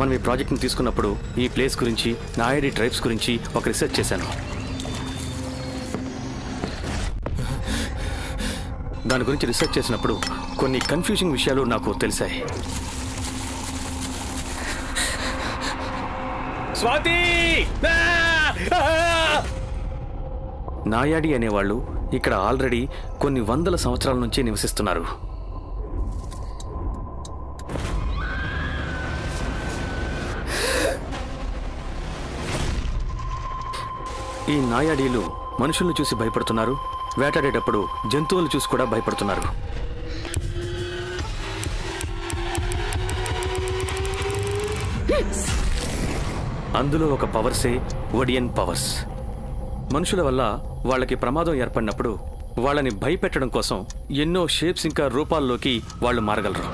మనం ఈ ప్రాజెక్ట్ ని తీసుకున్నప్పుడు ఈ ప్లేస్ గురించి నాయాడి ట్రైబ్స్ గురించి ఒక రీసెర్చ్ చేశాను. దాని గురించి రీసెర్చ్ చేసినప్పుడు కొన్ని కన్ఫ్యూజింగ్ విషయాలు నాకు తెలిసాయి. స్వాతి నాయాడి అనేవాళ్ళు ఇక్కడ ఆల్రెడీ కొన్ని వందల సంవత్సరాల నుంచి నివసిస్తున్నారు. ఈ నాయాడీలు మనుషులను చూసి భయపడుతున్నారు, వేటాడేటప్పుడు జంతువులను చూసి కూడా భయపడుతున్నారు. అందులో ఒక పవర్సే ఒడియన్ పవర్స్. మనుషుల వల్ల వాళ్ళకి ప్రమాదం ఏర్పడినప్పుడు వాళ్ళని భయపెట్టడం కోసం ఎన్నో షేప్స్ ఇంకా రూపాల్లోకి వాళ్ళు మారగలరు.